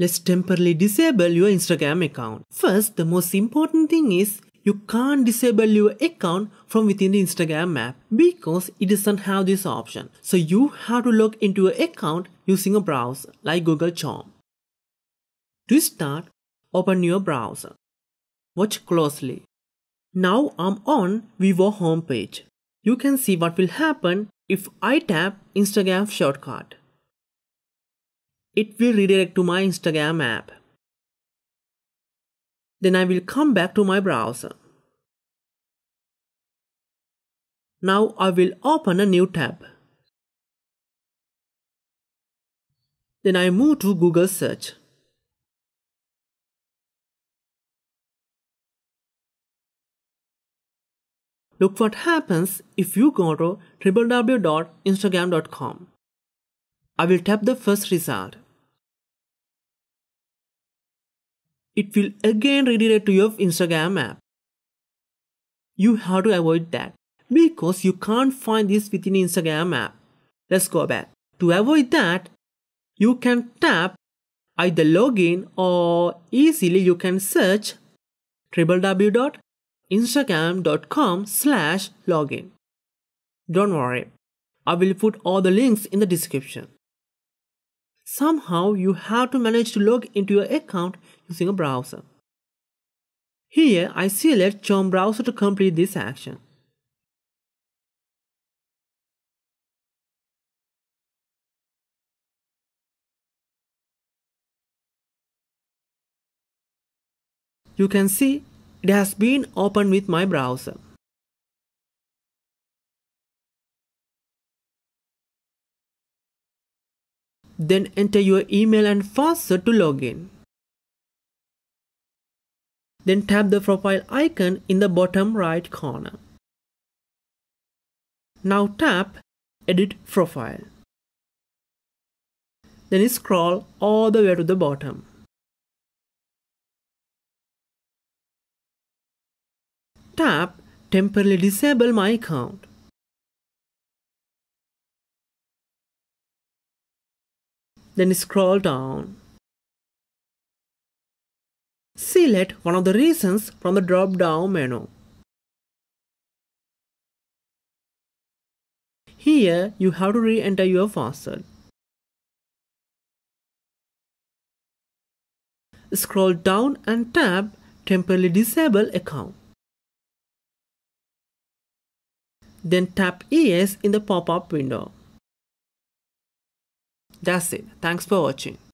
Let's temporarily disable your Instagram account. First, the most important thing is you can't disable your account from within the Instagram app because it doesn't have this option. So you have to log into your account using a browser like Google Chrome. To start, open your browser. Watch closely. Now I'm on Vivo homepage. You can see what will happen if I tap Instagram shortcut. It will redirect to my Instagram app. Then I will come back to my browser. Now I will open a new tab. Then I move to Google search. Look what happens if you go to www.instagram.com. I will tap the first result. It will again redirect to your Instagram app. You have to avoid that because you can't find this within Instagram app. Let's go back. To avoid that, you can tap either login or easily you can search www.instagram.com/login. Don't worry, I will put all the links in the description. Somehow you have to manage to log into your account using a browser. Here I select Chrome browser to complete this action. You can see it has been opened with my browser. Then enter your email and password to log in. Then tap the profile icon in the bottom right corner. Now tap Edit Profile. Then scroll all the way to the bottom. Tap Temporarily Disable My Account. Then scroll down. Select one of the reasons from the drop-down menu. Here you have to re-enter your password. Scroll down and tap Temporarily Disable Account. Then tap Yes in the pop-up window. That's it. Thanks for watching.